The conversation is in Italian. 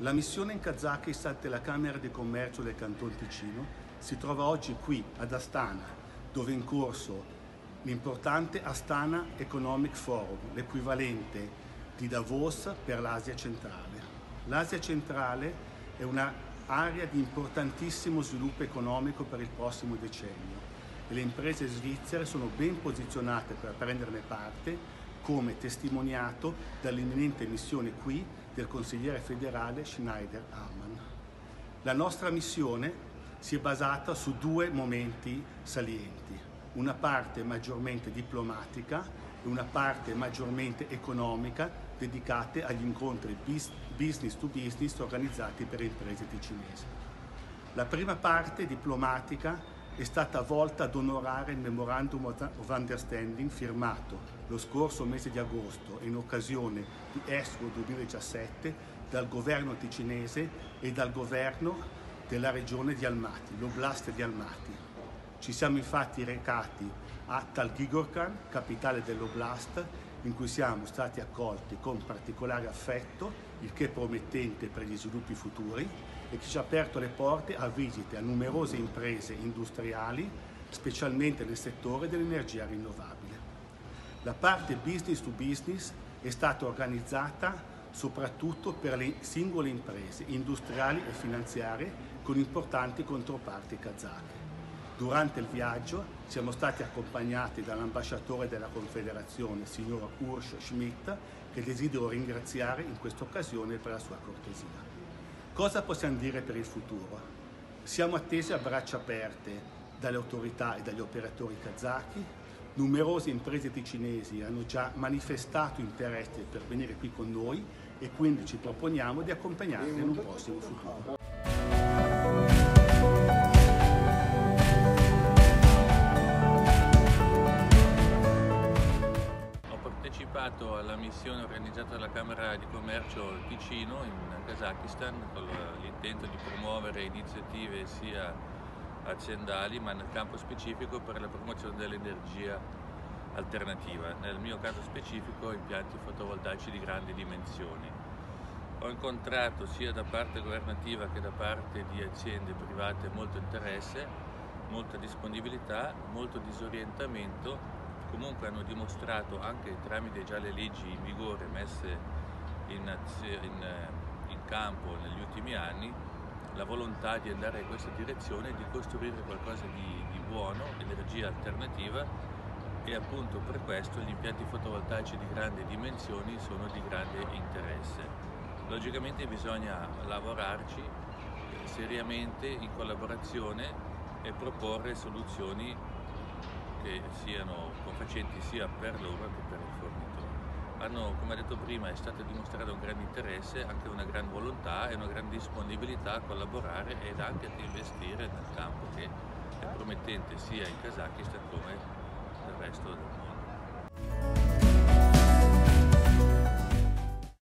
La missione in Kazakistan della Camera di Commercio del Canton Ticino si trova oggi qui, ad Astana, dove è in corso l'importante Astana Economic Forum, l'equivalente di Davos per l'Asia centrale. L'Asia centrale è un'area di importantissimo sviluppo economico per il prossimo decennio e le imprese svizzere sono ben posizionate per prenderne parte, come testimoniato dall'imminente missione qui del consigliere federale Schneider Ammann. La nostra missione si è basata su due momenti salienti, una parte maggiormente diplomatica e una parte maggiormente economica dedicate agli incontri business to business organizzati per imprese ticinesi. La prima parte diplomatica è stata volta ad onorare il Memorandum of Understanding firmato lo scorso mese di agosto in occasione di Expo 2017 dal governo ticinese e dal governo della regione di Almaty, l'Oblast di Almaty. Ci siamo infatti recati a Taldykorgan, capitale dell'Oblast, in cui siamo stati accolti con particolare affetto, il che è promettente per gli sviluppi futuri, e che ci ha aperto le porte a visite a numerose imprese industriali, specialmente nel settore dell'energia rinnovabile. La parte business to business è stata organizzata soprattutto per le singole imprese industriali e finanziarie con importanti controparti kazake. Durante il viaggio siamo stati accompagnati dall'ambasciatore della Confederazione, signora Kurschmidt, che desidero ringraziare in questa occasione per la sua cortesia. Cosa possiamo dire per il futuro? Siamo attesi a braccia aperte dalle autorità e dagli operatori kazaki. Numerose imprese ticinesi hanno già manifestato interesse per venire qui con noi e quindi ci proponiamo di accompagnarli in un prossimo futuro. Alla missione organizzata dalla Camera di Commercio Ticino in Kazakistan con l'intento di promuovere iniziative sia aziendali ma nel campo specifico per la promozione dell'energia alternativa, nel mio caso specifico impianti fotovoltaici di grandi dimensioni. Ho incontrato sia da parte governativa che da parte di aziende private molto interesse, molta disponibilità, molto disorientamento. Comunque hanno dimostrato anche tramite già le leggi in vigore messe in campo negli ultimi anni la volontà di andare in questa direzione, di costruire qualcosa di buono, energia alternativa, e appunto per questo gli impianti fotovoltaici di grandi dimensioni sono di grande interesse. Logicamente bisogna lavorarci seriamente in collaborazione e proporre soluzioni che siano confacenti sia per loro che per il fornitore. Come ho detto prima, è stato dimostrato un grande interesse, anche una gran volontà e una gran disponibilità a collaborare ed anche ad investire nel campo che è promettente sia in Kazakistan come nel resto del mondo.